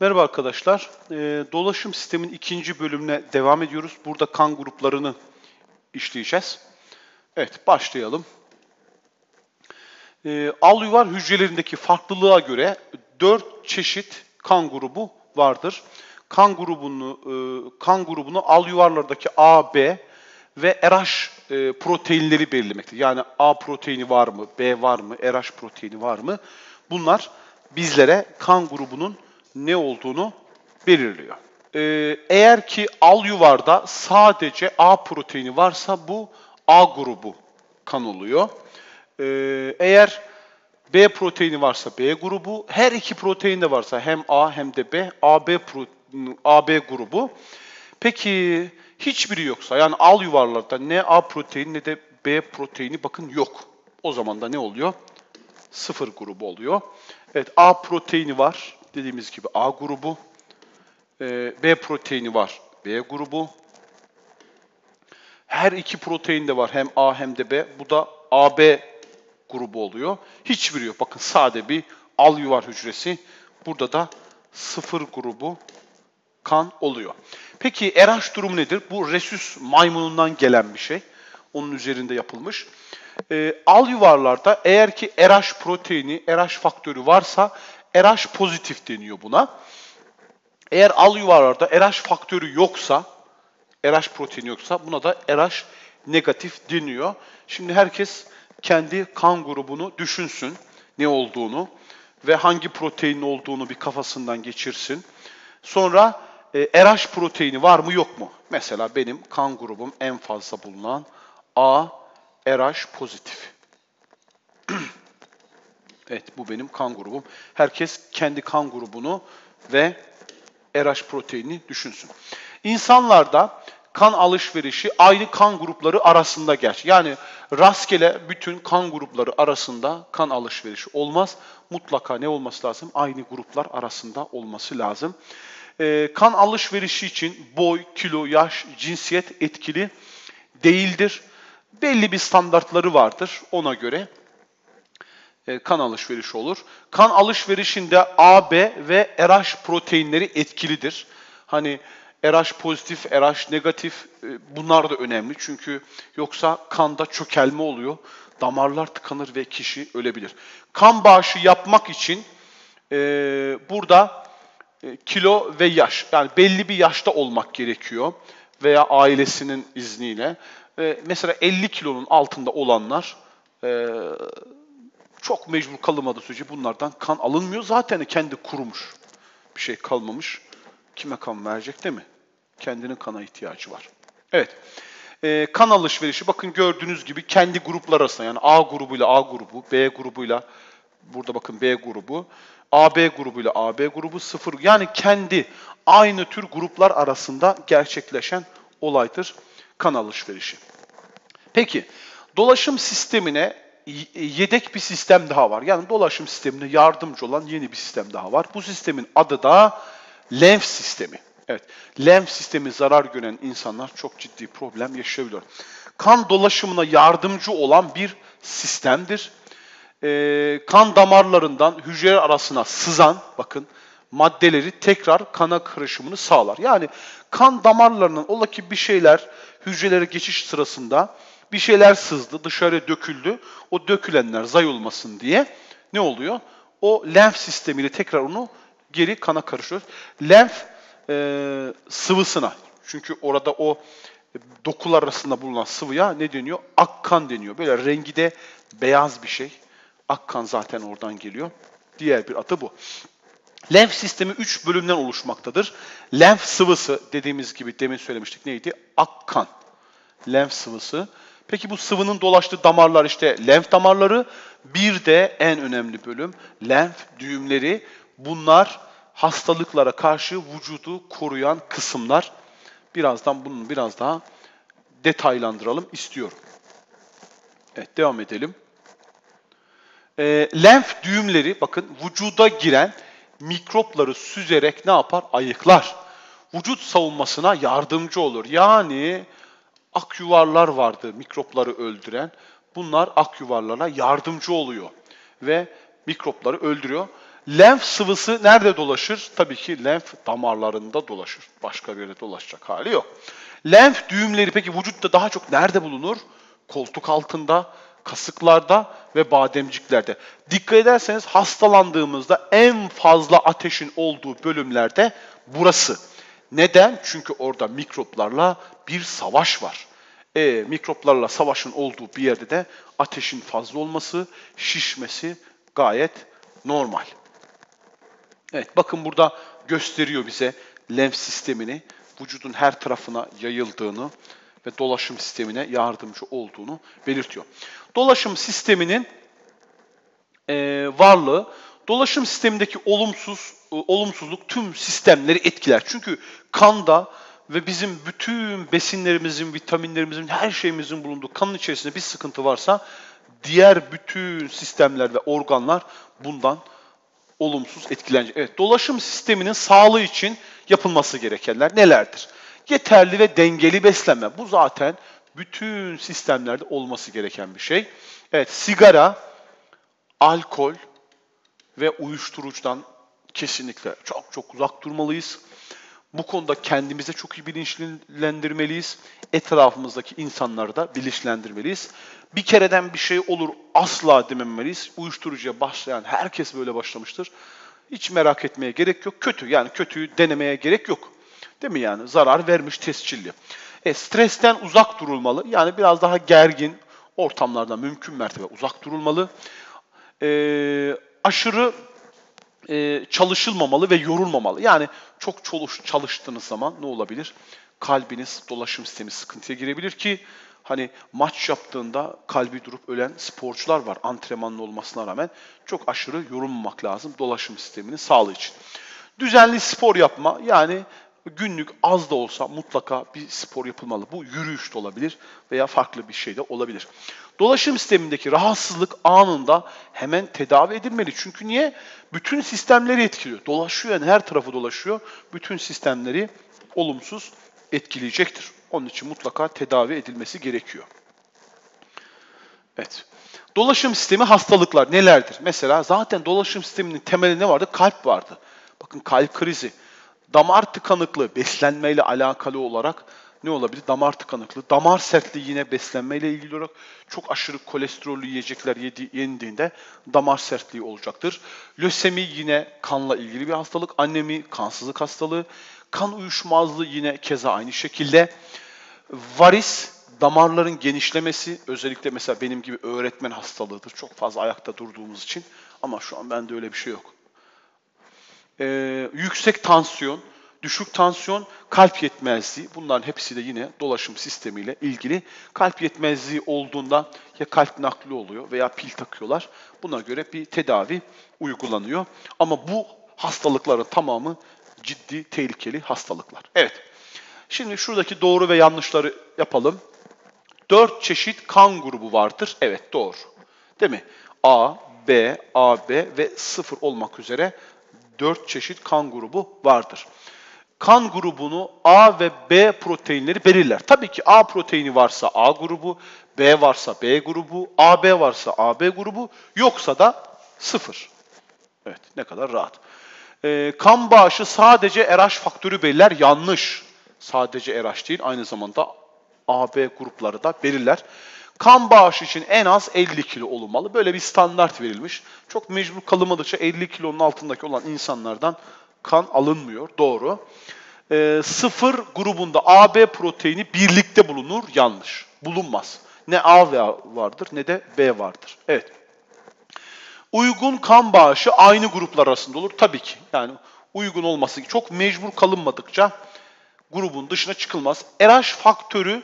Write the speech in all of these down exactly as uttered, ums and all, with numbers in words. Merhaba arkadaşlar. E, dolaşım sistemin ikinci bölümüne devam ediyoruz. Burada kan gruplarını işleyeceğiz. Evet, başlayalım. E, Alüvar hücrelerindeki farklılığa göre dört çeşit kan grubu vardır. Kan grubunu e, kan grubunu alüvarlardaki A, B ve R H e, proteinleri belirlemektedir. Yani A proteini var mı, B var mı, R H proteini var mı? Bunlar bizlere kan grubunun ne olduğunu belirliyor. Ee, eğer ki alüvarda sadece A proteini varsa bu A grubu kan oluyor. Ee, eğer B proteini varsa B grubu, her iki protein de varsa hem A hem de B, AB, AB grubu. Peki hiçbiri yoksa, yani alüvarlarda ne A proteini ne de B proteini bakın yok. O zaman da ne oluyor? Sıfır grubu oluyor. Evet, A proteini var. Dediğimiz gibi A grubu, B proteini var, B grubu. Her iki protein de var, hem A hem de B. Bu da A B grubu oluyor. Hiçbiri yok. Bakın sade bir alüvar hücresi. Burada da sıfır grubu kan oluyor. Peki R H durumu nedir? Bu rhesus maymunundan gelen bir şey. Onun üzerinde yapılmış. E, alüvarlarda eğer ki R H proteini, R H faktörü varsa R H pozitif deniyor buna. Eğer alüvarlarda R H faktörü yoksa, R H proteini yoksa buna da R H negatif deniyor. Şimdi herkes kendi kan grubunu düşünsün, ne olduğunu ve hangi proteinin olduğunu bir kafasından geçirsin. Sonra e, R H proteini var mı yok mu? Mesela benim kan grubum en fazla bulunan A, R H pozitif. Evet, bu benim kan grubum. Herkes kendi kan grubunu ve R H proteinini düşünsün. İnsanlarda kan alışverişi aynı kan grupları arasında gerçek. Yani rastgele bütün kan grupları arasında kan alışverişi olmaz. Mutlaka ne olması lazım? Aynı gruplar arasında olması lazım. Ee, kan alışverişi için boy, kilo, yaş, cinsiyet etkili değildir. Belli bir standartları vardır ona göre. Kan alışverişi olur. Kan alışverişinde A, B ve R H proteinleri etkilidir. Hani R H pozitif, R H negatif bunlar da önemli. Çünkü yoksa kanda çökelme oluyor. Damarlar tıkanır ve kişi ölebilir. Kan bağışı yapmak için e, burada e, kilo ve yaş, yani belli bir yaşta olmak gerekiyor veya ailesinin izniyle. E, mesela elli kilonun altında olanlar e, çok mecbur kalınmadığı sürece bunlardan kan alınmıyor. Zaten kendi kurumuş. Bir şey kalmamış. Kime kan verecek değil mi? Kendinin kana ihtiyacı var. Evet. Ee, kan alışverişi bakın gördüğünüz gibi kendi gruplar arasında. Yani A grubuyla A grubu, B grubuyla, burada bakın B grubu, A B grubuyla A B grubu, sıfır. Yani kendi aynı tür gruplar arasında gerçekleşen olaydır kan alışverişi. Peki, dolaşım sistemine yedek bir sistem daha var. Yani dolaşım sistemine yardımcı olan yeni bir sistem daha var. Bu sistemin adı da lenf sistemi. Evet, lenf sistemi zarar gören insanlar çok ciddi problem yaşayabiliyor. Kan dolaşımına yardımcı olan bir sistemdir. Ee, kan damarlarından hücreler arasına sızan, bakın, maddeleri tekrar kana karışımını sağlar. Yani kan damarlarının ola ki bir şeyler hücrelere geçiş sırasında bir şeyler sızdı, dışarı döküldü. O dökülenler zay olmasın diye ne oluyor? O lenf sistemiyle tekrar onu geri kana karışıyor. Lenf e, sıvısına, çünkü orada o dokular arasında bulunan sıvıya ne deniyor? Akkan deniyor. Böyle rengi de beyaz bir şey. Akkan zaten oradan geliyor. Diğer bir adı bu. Lenf sistemi üç bölümden oluşmaktadır. Lenf sıvısı dediğimiz gibi demin söylemiştik neydi? Akkan. Lenf sıvısı. Peki bu sıvının dolaştığı damarlar işte lenf damarları. Bir de en önemli bölüm lenf düğümleri. Bunlar hastalıklara karşı vücudu koruyan kısımlar. Birazdan bunu biraz daha detaylandıralım istiyorum. Evet, devam edelim. E, lenf düğümleri bakın vücuda giren mikropları süzerek ne yapar? Ayıklar. Vücut savunmasına yardımcı olur. Yani ak yuvarlar vardı mikropları öldüren. Bunlar ak yuvarlara yardımcı oluyor ve mikropları öldürüyor. Lenf sıvısı nerede dolaşır? Tabii ki lenf damarlarında dolaşır. Başka bir yere dolaşacak hali yok. Lenf düğümleri peki vücutta daha çok nerede bulunur? Koltuk altında, kasıklarda ve bademciklerde. Dikkat ederseniz hastalandığımızda en fazla ateşin olduğu bölümlerde burası. Neden? Çünkü orada mikroplarla bir savaş var. E, mikroplarla savaşın olduğu bir yerde de ateşin fazla olması, şişmesi gayet normal. Evet, bakın burada gösteriyor bize lenf sistemini, vücudun her tarafına yayıldığını ve dolaşım sistemine yardımcı olduğunu belirtiyor. Dolaşım sisteminin e, varlığı, dolaşım sistemindeki olumsuz e, olumsuzluk tüm sistemleri etkiler. Çünkü kanda ve bizim bütün besinlerimizin, vitaminlerimizin, her şeyimizin bulunduğu kanın içerisinde bir sıkıntı varsa diğer bütün sistemler ve organlar bundan olumsuz etkilenecek. Evet, dolaşım sisteminin sağlığı için yapılması gerekenler nelerdir? Yeterli ve dengeli beslenme. Bu zaten bütün sistemlerde olması gereken bir şey. Evet, sigara, alkol ve uyuşturucudan kesinlikle çok çok uzak durmalıyız. Bu konuda kendimize çok iyi bilinçlendirmeliyiz. Etrafımızdaki insanları da bilinçlendirmeliyiz. Bir kereden bir şey olur asla dememeliyiz. Uyuşturucuya başlayan herkes böyle başlamıştır. Hiç merak etmeye gerek yok. Kötü, yani kötüyü denemeye gerek yok. Değil mi yani? Zarar vermiş tescilli. E, stresten uzak durulmalı. Yani biraz daha gergin ortamlardan mümkün mertebe uzak durulmalı. E, aşırı e, çalışılmamalı ve yorulmamalı. Yani çok çalış, çalıştığınız zaman ne olabilir? Kalbiniz, dolaşım sistemi sıkıntıya girebilir ki hani maç yaptığında kalbi durup ölen sporcular var antrenmanlı olmasına rağmen. Çok aşırı yorulmamak lazım dolaşım sisteminin sağlığı için. Düzenli spor yapma, yani günlük az da olsa mutlaka bir spor yapılmalı. Bu yürüyüş de olabilir veya farklı bir şey de olabilir. Dolaşım sistemindeki rahatsızlık anında hemen tedavi edilmeli. Çünkü niye? Bütün sistemleri etkiliyor. Dolaşıyor, yani her tarafı dolaşıyor. Bütün sistemleri olumsuz etkileyecektir. Onun için mutlaka tedavi edilmesi gerekiyor. Evet. Dolaşım sistemi hastalıklar nelerdir? Mesela zaten dolaşım sisteminin temeli ne vardı? Kalp vardı. Bakın, kalp krizi. Damar tıkanıklığı beslenmeyle alakalı olarak ne olabilir? Damar tıkanıklığı, damar sertliği yine beslenmeyle ilgili olarak çok aşırı kolesterollü yiyecekler yendiğinde damar sertliği olacaktır. Lösemi yine kanla ilgili bir hastalık, anemi kansızlık hastalığı, kan uyuşmazlığı yine keza aynı şekilde. Varis, damarların genişlemesi, özellikle mesela benim gibi öğretmen hastalığıdır. Çok fazla ayakta durduğumuz için, ama şu an bende öyle bir şey yok. Ee, yüksek tansiyon, düşük tansiyon, kalp yetmezliği, bunların hepsi de yine dolaşım sistemiyle ilgili. Kalp yetmezliği olduğunda ya kalp nakli oluyor veya pil takıyorlar. Buna göre bir tedavi uygulanıyor. Ama bu hastalıkların tamamı ciddi, tehlikeli hastalıklar. Evet, şimdi şuradaki doğru ve yanlışları yapalım. Dört çeşit kan grubu vardır. Evet, doğru. Değil mi? A, B, A B ve sıfır olmak üzere dört çeşit kan grubu vardır. Kan grubunu A ve B proteinleri belirler. Tabii ki A proteini varsa A grubu, B varsa B grubu, A B varsa A B grubu, yoksa da sıfır. Evet, ne kadar rahat. Ee, kan bağışı sadece R H faktörü belirler. Yanlış. Sadece R H değil, aynı zamanda A B grupları da belirler. Kan bağışı için en az elli kilo olmalı. Böyle bir standart verilmiş. Çok mecbur kalınmadıkça elli kilonun altındaki olan insanlardan kan alınmıyor. Doğru. E, sıfır grubunda A B proteini birlikte bulunur. Yanlış. Bulunmaz. Ne A vardır ne de B vardır. Evet. Uygun kan bağışı aynı gruplar arasında olur. Tabii ki. Yani uygun olması, çok mecbur kalınmadıkça grubun dışına çıkılmaz. R H faktörü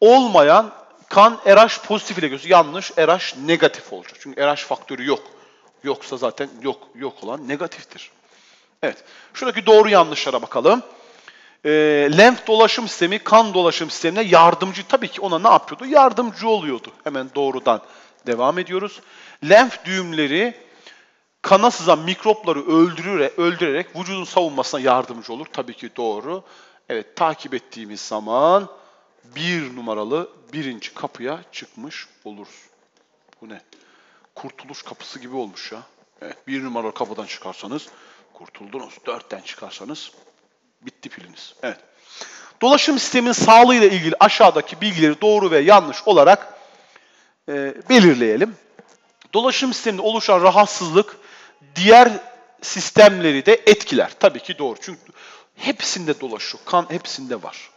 olmayan kan R H pozitif ile gösteriyor. Yanlış, R H negatif olacak. Çünkü R H faktörü yok. Yoksa zaten yok yok olan negatiftir. Evet. Şuradaki doğru yanlışlara bakalım. E, lenf dolaşım sistemi kan dolaşım sistemine yardımcı. Tabii ki ona ne yapıyordu? Yardımcı oluyordu. Hemen doğrudan devam ediyoruz. Lenf düğümleri kana sızan mikropları öldürerek, öldürerek vücudun savunmasına yardımcı olur. Tabii ki doğru. Evet, takip ettiğimiz zaman bir numaralı birinci kapıya çıkmış oluruz. Bu ne? Kurtuluş kapısı gibi olmuş ya. Evet, bir numaralı kapıdan çıkarsanız kurtuldunuz. Dörtten çıkarsanız bitti piliniz. Evet. Dolaşım sistemin sağlığıyla ilgili aşağıdaki bilgileri doğru ve yanlış olarak e, belirleyelim. Dolaşım sisteminde oluşan rahatsızlık diğer sistemleri de etkiler. Tabii ki doğru. Çünkü hepsinde dolaşıyor. Kan hepsinde var.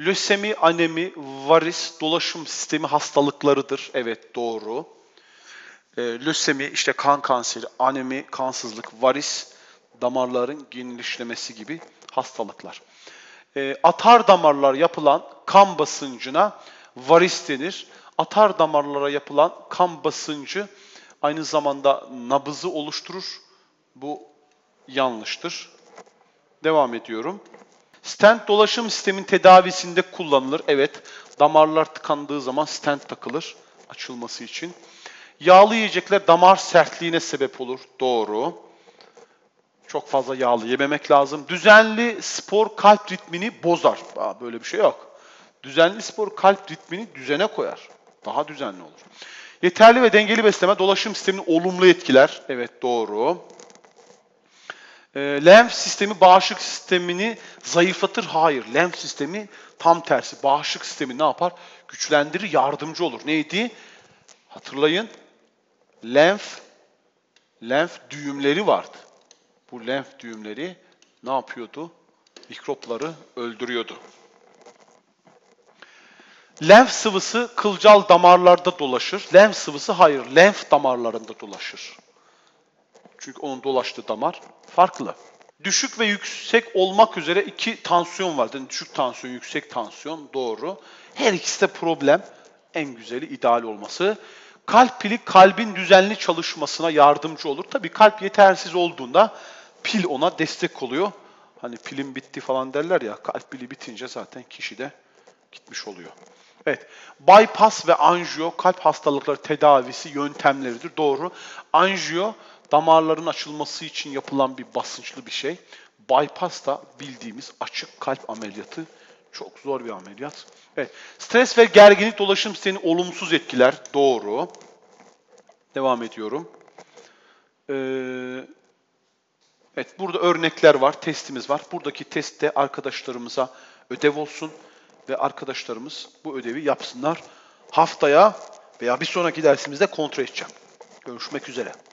Lösemi, anemi, varis dolaşım sistemi hastalıklarıdır. Evet doğru. E, lösemi işte kan kanseri, anemi kansızlık, varis damarların genişlemesi gibi hastalıklar. E, atar damarlar yapılan kan basıncına varis denir. Atar damarlara yapılan kan basıncı aynı zamanda nabızı oluşturur. Bu yanlıştır. Devam ediyorum. Stent dolaşım sistemin tedavisinde kullanılır. Evet, damarlar tıkandığı zaman stent takılır açılması için. Yağlı yiyecekler damar sertliğine sebep olur. Doğru. Çok fazla yağlı yememek lazım. Düzenli spor kalp ritmini bozar. Aa, böyle bir şey yok. Düzenli spor kalp ritmini düzene koyar. Daha düzenli olur. Yeterli ve dengeli besleme dolaşım sistemini olumlu etkiler. Evet doğru. E, lenf sistemi bağışıklık sistemini zayıflatır. Hayır. Lenf sistemi tam tersi. Bağışıklık sistemi ne yapar? Güçlendirir, yardımcı olur. Neydi? Hatırlayın. Lenf lenf düğümleri vardı. Bu lenf düğümleri ne yapıyordu? Mikropları öldürüyordu. Lenf sıvısı kılcal damarlarda dolaşır. Lenf sıvısı hayır, lenf damarlarında dolaşır. Çünkü onun dolaştığı damar farklı. Düşük ve yüksek olmak üzere iki tansiyon var. Yani düşük tansiyon, yüksek tansiyon doğru. Her ikisi de problem. En güzeli ideal olması. Kalp pili kalbin düzenli çalışmasına yardımcı olur. Tabii kalp yetersiz olduğunda pil ona destek oluyor. Hani pilin bitti falan derler ya, kalp pili bitince zaten kişi de gitmiş oluyor. Evet, bypass ve anjiyo kalp hastalıkları tedavisi yöntemleridir. Doğru. Anjiyo damarların açılması için yapılan bir basınçlı bir şey. Bypass da bildiğimiz açık kalp ameliyatı. Çok zor bir ameliyat. Evet. Stres ve gerginlik dolaşım sistemini olumsuz etkiler. Doğru. Devam ediyorum. Ee, evet, burada örnekler var. Testimiz var. Buradaki testte arkadaşlarımıza ödev olsun ve arkadaşlarımız bu ödevi yapsınlar. Haftaya veya bir sonraki dersimizde kontrol edeceğim. Görüşmek üzere.